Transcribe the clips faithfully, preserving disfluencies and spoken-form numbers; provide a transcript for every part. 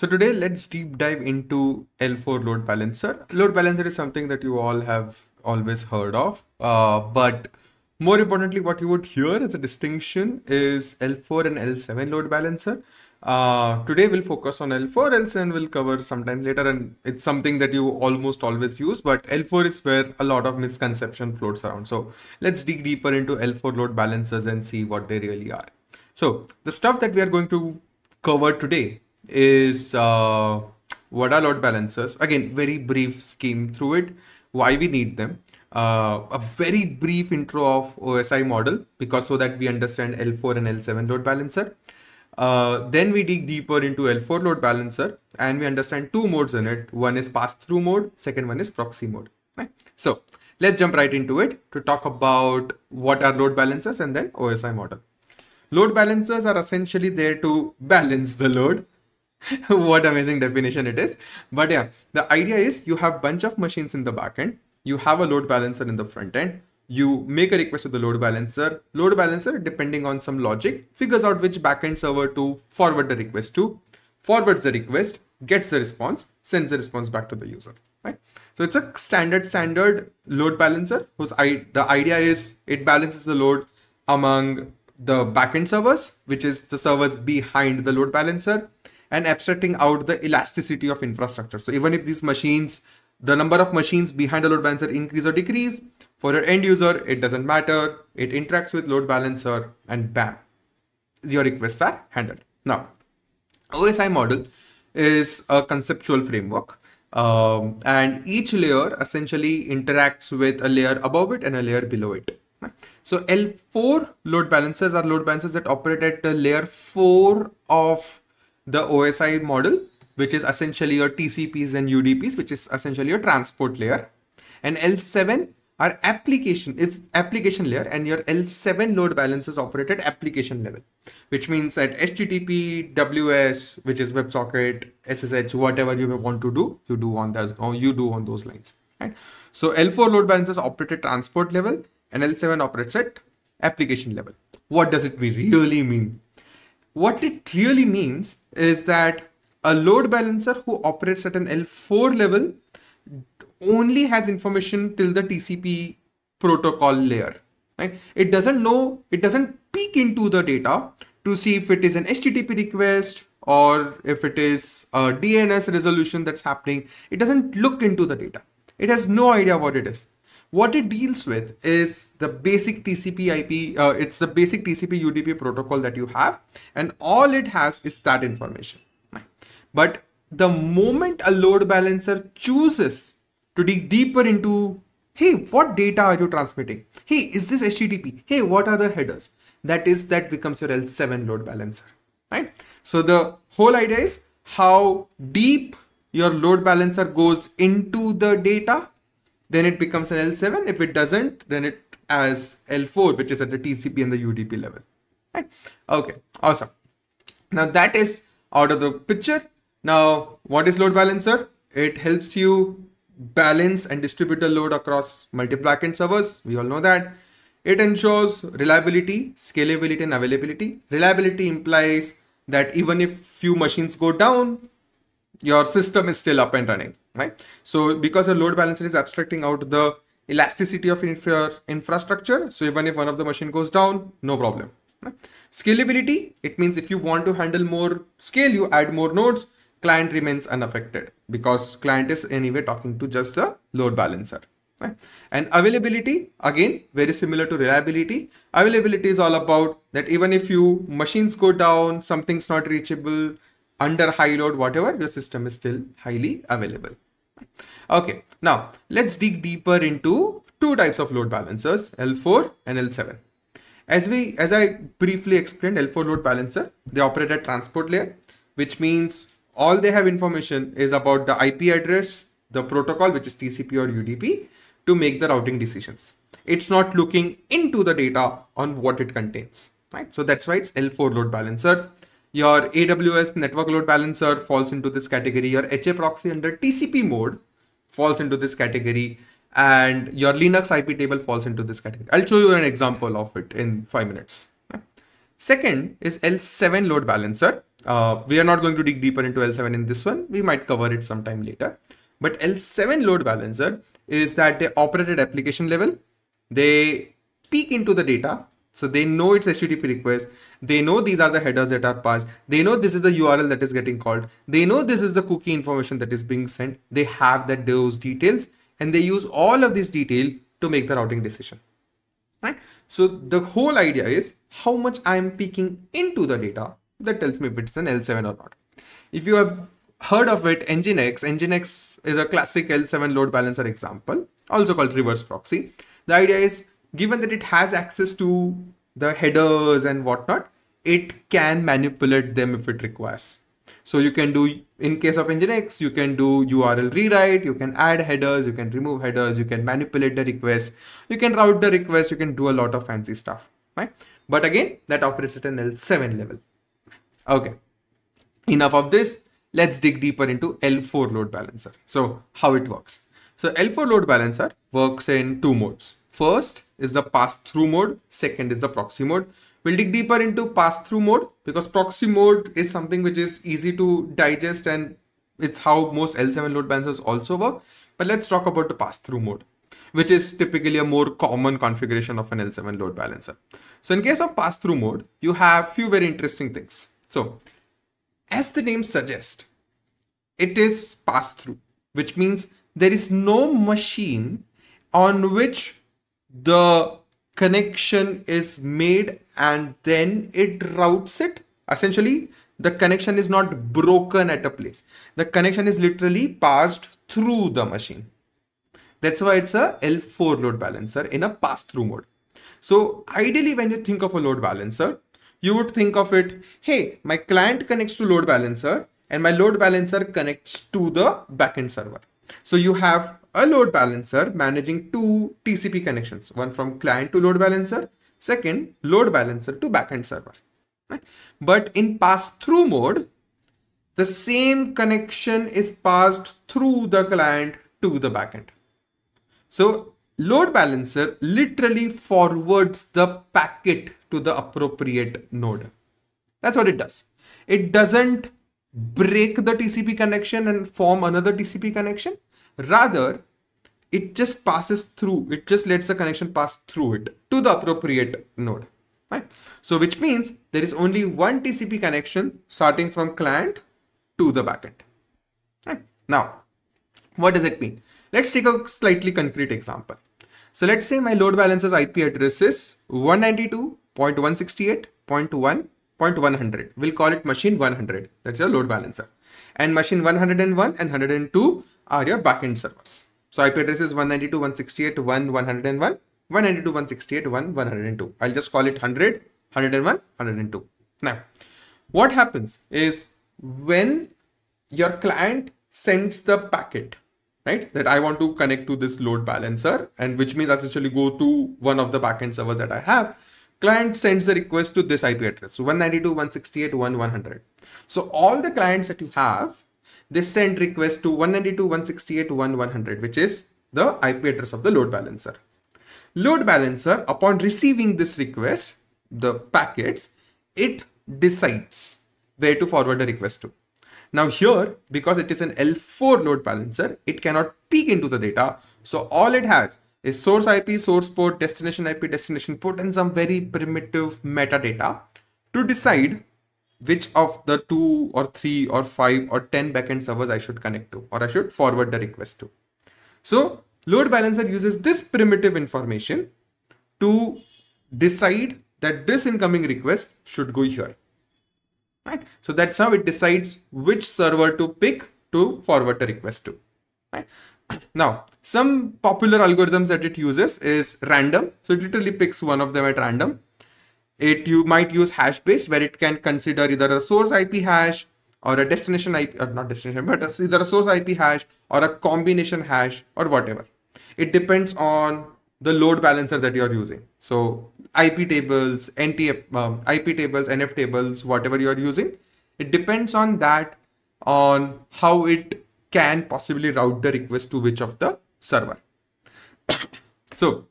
So today let's deep dive into L four load balancer. Load balancer is something that you all have always heard of, uh, but more importantly, what you would hear as a distinction is L four and L seven load balancer. Uh, today we'll focus on L four, L seven we'll cover sometime later, and it's something that you almost always use, but L four is where a lot of misconception floats around. So let's dig deeper into L four load balancers and see what they really are. So the stuff that we are going to cover today is uh, what are load balancers? Again, very brief scheme through it, why we need them. Uh, a very brief intro of O S I model, because so that we understand L four and L seven load balancer. Uh, then we dig deeper into L four load balancer and we understand two modes in it. One is pass-through mode, second one is proxy mode. Right? So let's jump right into it to talk about what are load balancers and then O S I model. Load balancers are essentially there to balance the load. What amazing definition it is. But yeah, the idea is you have a bunch of machines in the backend. You have a load balancer in the front end. You make a request to the load balancer. Load balancer, depending on some logic, figures out which backend server to forward the request to, forwards the request, gets the response, sends the response back to the user. Right? So it's a standard standard load balancer whose I the idea is it balances the load among the backend servers, which is the servers behind the load balancer, and abstracting out the elasticity of infrastructure. So even if these machines, the number of machines behind a load balancer increase or decrease, for your end user, it doesn't matter. It interacts with load balancer and bam, your requests are handled. Now, O S I model is a conceptual framework, um, and each layer essentially interacts with a layer above it and a layer below it. So L four load balancers are load balancers that operate at the layer four of the O S I model, which is essentially your T C Ps and U D Ps, which is essentially your transport layer. And L seven are application, is application layer, and your L seven load balancers operate at application level, which means at H T T P, W S, which is WebSocket, S S H, whatever you want to do, you do on those, or you do on those lines. Right? So L four load balancers operate at transport level and L seven operates at application level. What does it really mean? What it really means is that a load balancer who operates at an L four level only has information till the T C P protocol layer. Right? It doesn't know, it doesn't peek into the data to see if it is an H T T P request or if it is a D N S resolution that's happening. It doesn't look into the data. It has no idea what it is. What it deals with is the basic T C P I P, uh, it's the basic T C P U D P protocol that you have, and all it has is that information. But the moment a load balancer chooses to dig deeper into, hey, what data are you transmitting? Hey, is this H T T P? Hey, what are the headers? That is, that becomes your L seven load balancer, right? So the whole idea is how deep your load balancer goes into the data, then it becomes an L seven. If it doesn't, then it as L four, which is at the T C P and the U D P level. Right? Okay, awesome. Now that is out of the picture. Now, what is load balancer? It helps you balance and distribute the load across multiple backend servers. We all know that. It ensures reliability, scalability, and availability. Reliability implies that even if few machines go down, your system is still up and running, right? So because your load balancer is abstracting out the elasticity of infra infrastructure, so even if one of the machine goes down, no problem. Right? Scalability, it means if you want to handle more scale, you add more nodes, client remains unaffected because client is anyway talking to just the load balancer. Right? And availability, again, very similar to reliability. Availability is all about that even if you machines go down, something's not reachable, under high load, whatever, your system is still highly available. Okay, now let's dig deeper into two types of load balancers, L four and L seven. As we, as I briefly explained, L four load balancer, they operate at transport layer, which means all they have information is about the I P address, the protocol, which is T C P or U D P, to make the routing decisions. It's not looking into the data on what it contains, right? So that's why it's L four load balancer. Your A W S network load balancer falls into this category. Your HAProxy under T C P mode falls into this category. And your Linux I P table falls into this category. I'll show you an example of it in five minutes. Second is L seven load balancer, Uh, we are not going to dig deeper into L seven in this one. We might cover it sometime later. But L seven load balancer is that they operate at application level. They peek into the data. So they know it's H T T P request. They know these are the headers that are passed. They know this is the U R L that is getting called. They know this is the cookie information that is being sent. They have that those details, and they use all of this detail to make the routing decision. Right? So the whole idea is how much I am peeking into the data that tells me if it's an L seven or not. If you have heard of it, Nginx, Nginx is a classic L seven load balancer example, also called reverse proxy. The idea is, given that it has access to the headers and whatnot, it can manipulate them if it requires. So you can do, in case of Nginx, you can do U R L rewrite, you can add headers, you can remove headers, you can manipulate the request, you can route the request, you can do a lot of fancy stuff, right? But again, that operates at an L seven level. Okay, enough of this. Let's dig deeper into L four load balancer. So how it works. So L four load balancer works in two modes. First is the pass-through mode. Second is the proxy mode. We'll dig deeper into pass-through mode because proxy mode is something which is easy to digest, and it's how most L seven load balancers also work. But let's talk about the pass-through mode, which is typically a more common configuration of an L seven load balancer. So in case of pass-through mode, you have few very interesting things. So as the name suggests, it is pass-through, which means there is no machine on which the connection is made and then it routes it. Essentially, the connection is not broken at a place. The connection is literally passed through the machine. That's why it's a L four load balancer in a pass-through mode. So ideally, when you think of a load balancer, you would think of it, hey, my client connects to load balancer and my load balancer connects to the backend server. So you have a load balancer managing two T C P connections, one from client to load balancer, second load balancer to backend server. Right? But in pass-through mode, the same connection is passed through the client to the backend. So load balancer literally forwards the packet to the appropriate node. That's what it does. It doesn't break the T C P connection and form another T C P connection. Rather, it just passes through. It just lets the connection pass through it to the appropriate node. Right? So which means there is only one T C P connection starting from client to the backend. Right? Now, what does it mean? Let's take a slightly concrete example. So let's say my load balancer's I P address is one ninety-two dot one sixty-eight dot one dot one hundred. We'll call it machine one hundred. That's your load balancer. And machine one oh one and one oh two are your backend servers. So I P address is one ninety-two dot one sixty-eight dot one dot one oh one, one ninety-two dot one sixty-eight dot one dot one oh two. I'll just call it one hundred, one oh one, one oh two. Now, what happens is when your client sends the packet, right, that I want to connect to this load balancer, and which means essentially go to one of the backend servers that I have, client sends the request to this I P address, so one ninety-two dot one sixty-eight dot one dot one hundred. So all the clients that you have, they send requests to one ninety-two dot one sixty-eight dot one dot one hundred, which is the I P address of the load balancer. Load balancer, upon receiving this request, the packets, it decides where to forward the request to. Now here, because it is an L four load balancer, it cannot peek into the data. So all it has is source I P, source port, destination I P, destination port, and some very primitive metadata to decide which of the two or three or five or ten backend servers I should connect to, or I should forward the request to. So load balancer uses this primitive information to decide that this incoming request should go here. Right? So that's how it decides which server to pick to forward the request to. Right? Now, some popular algorithms that it uses is random. So it literally picks one of them at random. It you might use hash based, where it can consider either a source I P hash or a destination I P, or not destination, but either a source I P hash or a combination hash or whatever. It depends on the load balancer that you're using. So I P tables, N T F, um, I P tables, N F tables, whatever you're using, it depends on that, on how it can possibly route the request to which of the server. So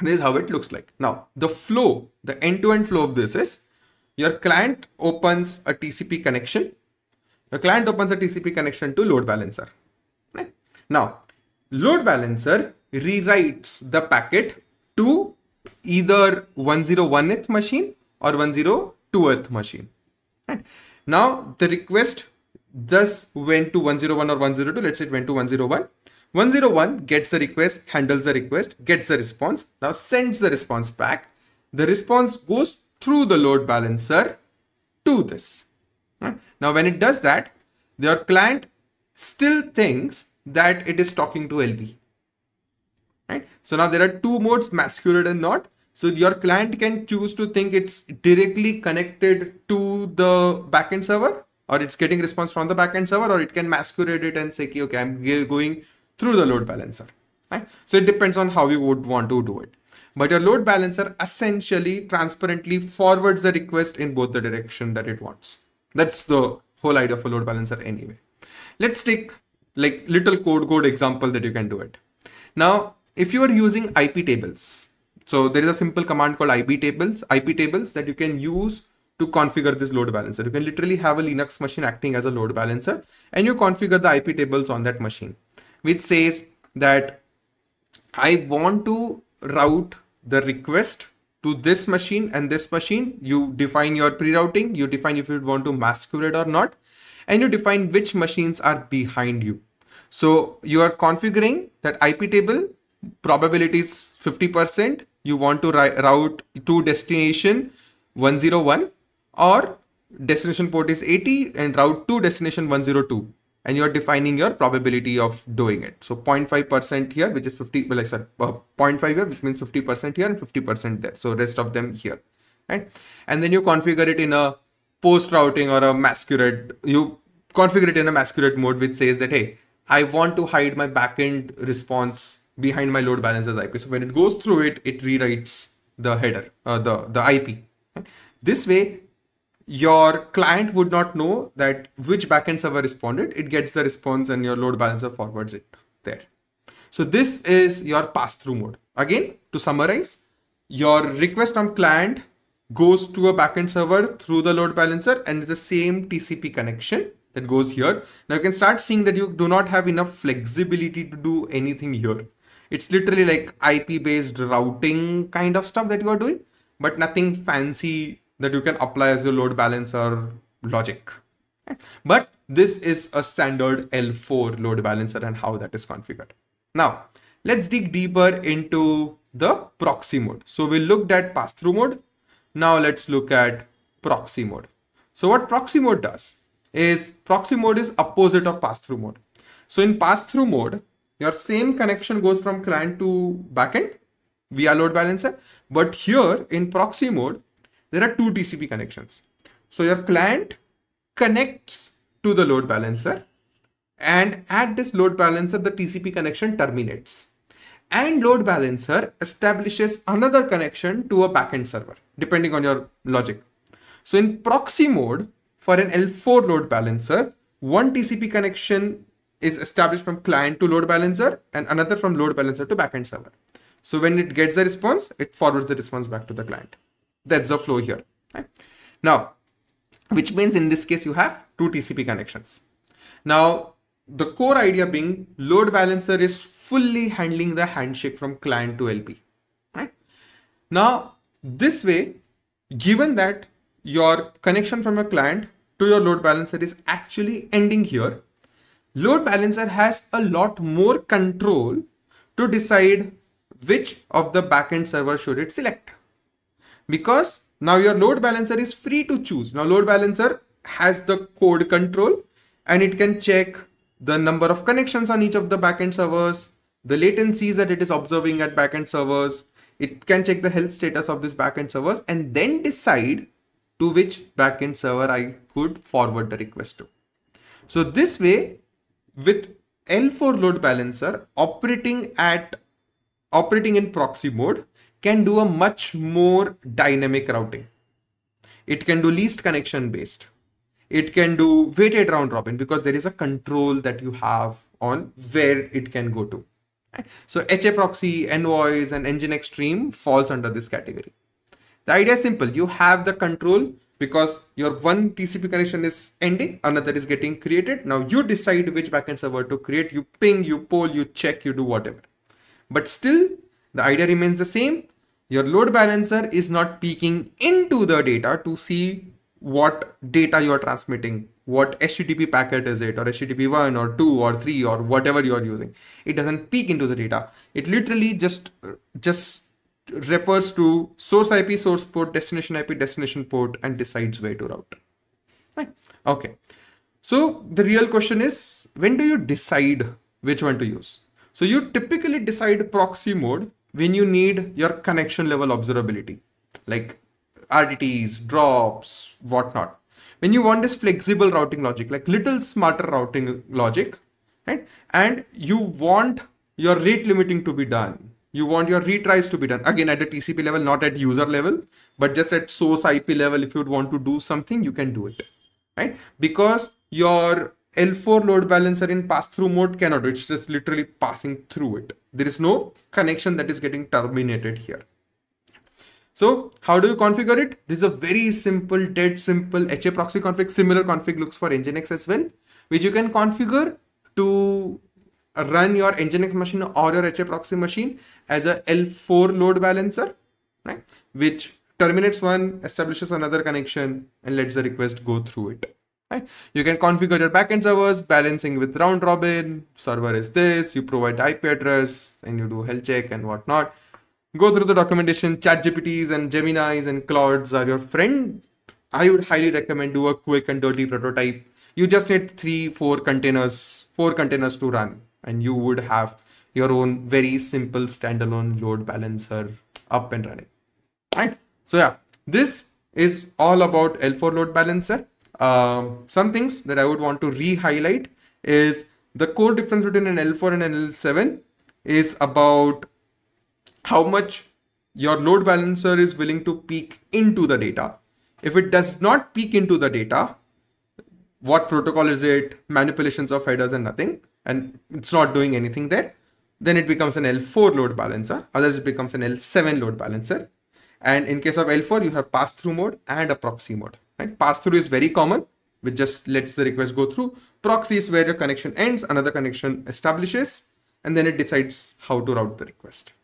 this is how it looks like. Now the flow, the end-to-end flow of this is your client opens a T C P connection. Your client opens a T C P connection to load balancer. Right? Now, load balancer rewrites the packet to either one oh one eth machine or one oh two eth machine. Right? Now, the request thus went to one oh one or one oh two. Let's say it went to one oh one. one oh one gets the request, handles the request, gets the response, now sends the response back. The response goes through the load balancer to this. Right? Now, when it does that, your client still thinks that it is talking to L B. Right? So now there are two modes, masquerade and not. So your client can choose to think it's directly connected to the backend server, or it's getting response from the backend server, or it can masquerade it and say, okay, okay I'm going through the load balancer. Right? So it depends on how you would want to do it. But your load balancer essentially transparently forwards the request in both the direction that it wants. That's the whole idea of a load balancer anyway. Let's take like little code code example that you can do it. Now, if you are using I P tables, so there is a simple command called I P tables, I P tables that you can use to configure this load balancer. You can literally have a Linux machine acting as a load balancer and you configure the I P tables on that machine, which says that I want to route the request to this machine and this machine. You define your pre-routing, you define if you want to masquerade or not, and you define which machines are behind you. So you are configuring that I P table, probability is fifty percent. You want to route to destination one oh one, or destination port is eighty and route to destination one oh two. And you're defining your probability of doing it. So zero point five percent here, which is fifty, well, I said uh, zero point five here, which means fifty percent here and fifty percent there. So rest of them here, right? And then you configure it in a post routing or a masquerade. You configure it in a masquerade mode, which says that, hey, I want to hide my backend response behind my load balancer's I P. So when it goes through it, it rewrites the header, uh, the, the I P. Right? This way, your client would not know that which backend server responded. It gets the response and your load balancer forwards it there. So this is your pass-through mode. Again, to summarize, your request from client goes to a backend server through the load balancer and it's the same T C P connection that goes here. Now you can start seeing that you do not have enough flexibility to do anything here. It's literally like I P-based routing kind of stuff that you are doing, but nothing fancy that you can apply as your load balancer logic. But this is a standard L four load balancer and how that is configured. Now, let's dig deeper into the proxy mode. So we looked at pass-through mode. Now let's look at proxy mode. So what proxy mode does is proxy mode is opposite of pass-through mode. So in pass-through mode, your same connection goes from client to backend via load balancer. But here in proxy mode, there are two T C P connections. So your client connects to the load balancer, and at this load balancer, the T C P connection terminates. And load balancer establishes another connection to a backend server, depending on your logic. So in proxy mode, for an L four load balancer, one T C P connection is established from client to load balancer and another from load balancer to backend server. So when it gets the response, it forwards the response back to the client. That's the flow here. Right? Now, which means in this case, you have two T C P connections. Now, the core idea being load balancer is fully handling the handshake from client to L B. Right? Now, this way, given that your connection from your client to your load balancer is actually ending here, load balancer has a lot more control to decide which of the backend server should it select. Because now your load balancer is free to choose. Now load balancer has the code control and it can check the number of connections on each of the backend servers, the latencies that it is observing at backend servers. It can check the health status of these backend servers and then decide to which backend server I could forward the request to. So this way, with L four load balancer operating at operating in proxy mode, can do a much more dynamic routing. It can do least connection based. It can do weighted round robin because there is a control that you have on where it can go to. So HAProxy, Envoys and Nginx Stream falls under this category. The idea is simple. You have the control because your one T C P connection is ending, another is getting created. Now you decide which backend server to create. You ping, you poll, you check, you do whatever. But still, the idea remains the same. Your load balancer is not peeking into the data to see what data you are transmitting. What H T T P packet is it, or H T T P one or two or three or whatever you are using. It doesn't peek into the data. It literally just just refers to source I P, source port, destination I P, destination port, and decides where to route. Right. Okay. So the real question is, when do you decide which one to use? So you typically decide proxy mode when you need your connection level observability, like R D Ts, drops, whatnot. When you want this flexible routing logic, like little smarter routing logic, right? And you want your rate limiting to be done. You want your retries to be done. Again, at the T C P level, not at user level, but just at source I P level, if you'd want to do something, you can do it, right? Because your L four load balancer in pass-through mode cannot do it. It's just literally passing through it. There is no connection that is getting terminated here. So how do you configure it? This is a very simple, dead simple HAProxy config. Similar config looks for Nginx as well, which you can configure to run your Nginx machine or your HAProxy machine as a L four load balancer, right? Which terminates one, establishes another connection, and lets the request go through it. Right? You can configure your backend servers, balancing with round robin, server is this, you provide I P address, and you do health check and whatnot. Go through the documentation. ChatGPTs and Geminis and Claudes are your friend. I would highly recommend do a quick and dirty prototype. You just need three, four containers, four containers to run, and you would have your own very simple standalone load balancer up and running. Right? So yeah, this is all about L four load balancer. Um, some things that I would want to re-highlight is the core difference between an L four and an L seven is about how much your load balancer is willing to peek into the data. If it does not peek into the data, what protocol is it, manipulations of headers and nothing, and it's not doing anything there, then it becomes an L four load balancer. Otherwise it becomes an L seven load balancer. And in case of L four, you have pass-through mode and a proxy mode. Right? Pass-through is very common, which just lets the request go through. Proxy is where your connection ends, another connection establishes, and then it decides how to route the request.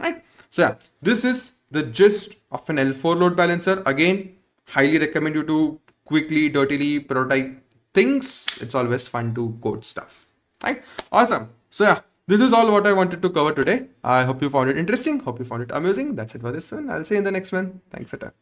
Right. So yeah, this is the gist of an L four load balancer. Again, highly recommend you to quickly, dirtily prototype things. It's always fun to code stuff. Right. Awesome. So yeah, this is all what I wanted to cover today. I hope you found it interesting. Hope you found it amusing. That's it for this one. I'll see you in the next one. Thanks a ton.